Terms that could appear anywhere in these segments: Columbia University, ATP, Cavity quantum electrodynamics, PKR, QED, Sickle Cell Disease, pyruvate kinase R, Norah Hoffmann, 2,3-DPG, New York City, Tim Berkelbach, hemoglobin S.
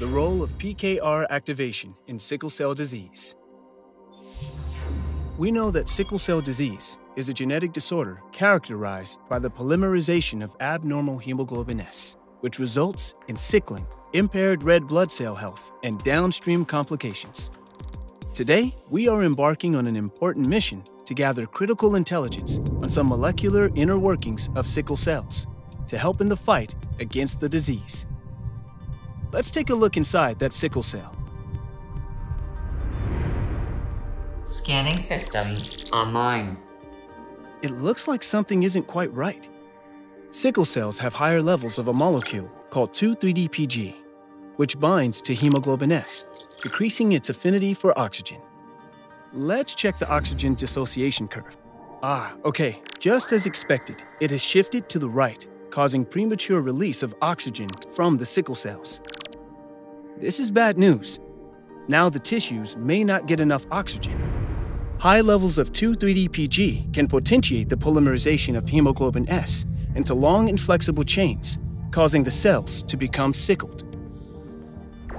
The role of PKR activation in sickle cell disease. We know that sickle cell disease is a genetic disorder characterized by the polymerization of abnormal hemoglobin S, which results in sickling, impaired red blood cell health, and downstream complications. Today, we are embarking on an important mission to gather critical intelligence on some molecular inner workings of sickle cells to help in the fight against the disease. Let's take a look inside that sickle cell. Scanning systems online. It looks like something isn't quite right. Sickle cells have higher levels of a molecule called 2,3-DPG, which binds to hemoglobin S, decreasing its affinity for oxygen. Let's check the oxygen dissociation curve. Okay, just as expected, it has shifted to the right, causing premature release of oxygen from the sickle cells. This is bad news. Now the tissues may not get enough oxygen. High levels of 2,3-DPG can potentiate the polymerization of hemoglobin S into long inflexible chains, causing the cells to become sickled.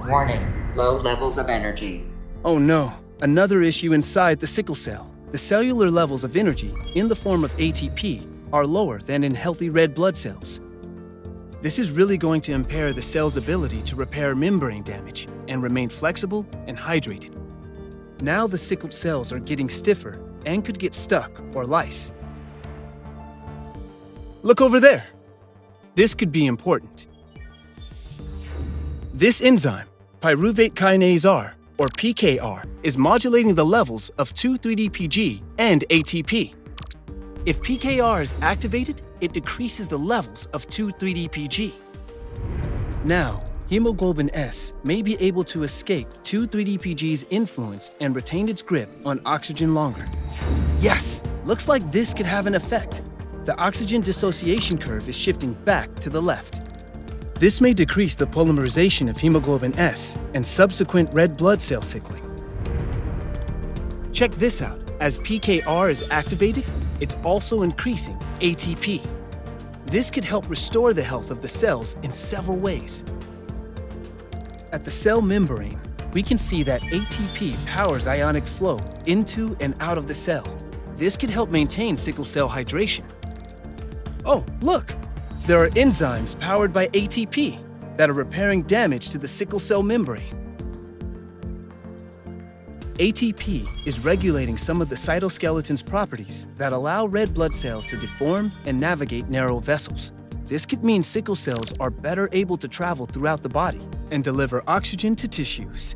Warning, low levels of energy. Oh no, another issue inside the sickle cell. The cellular levels of energy in the form of ATP are lower than in healthy red blood cells. This is really going to impair the cell's ability to repair membrane damage and remain flexible and hydrated. Now the sickled cells are getting stiffer and could get stuck or lyse. Look over there. This could be important. This enzyme, pyruvate kinase R, or PKR, is modulating the levels of 2,3-DPG and ATP. If PKR is activated, it decreases the levels of 2,3-DPG. Now, hemoglobin S may be able to escape 2,3-DPG's influence and retain its grip on oxygen longer. Yes, looks like this could have an effect. The oxygen dissociation curve is shifting back to the left. This may decrease the polymerization of hemoglobin S and subsequent red blood cell sickling. Check this out. As PKR is activated, it's also increasing ATP. This could help restore the health of the cells in several ways. At the cell membrane, we can see that ATP powers ionic flow into and out of the cell. This could help maintain sickle cell hydration. Oh, look! There are enzymes powered by ATP that are repairing damage to the sickle cell membrane. ATP is regulating some of the cytoskeleton's properties that allow red blood cells to deform and navigate narrow vessels. This could mean sickle cells are better able to travel throughout the body and deliver oxygen to tissues.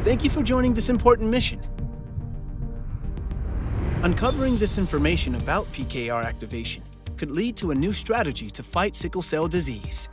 Thank you for joining this important mission. Uncovering this information about PKR activation could lead to a new strategy to fight sickle cell disease.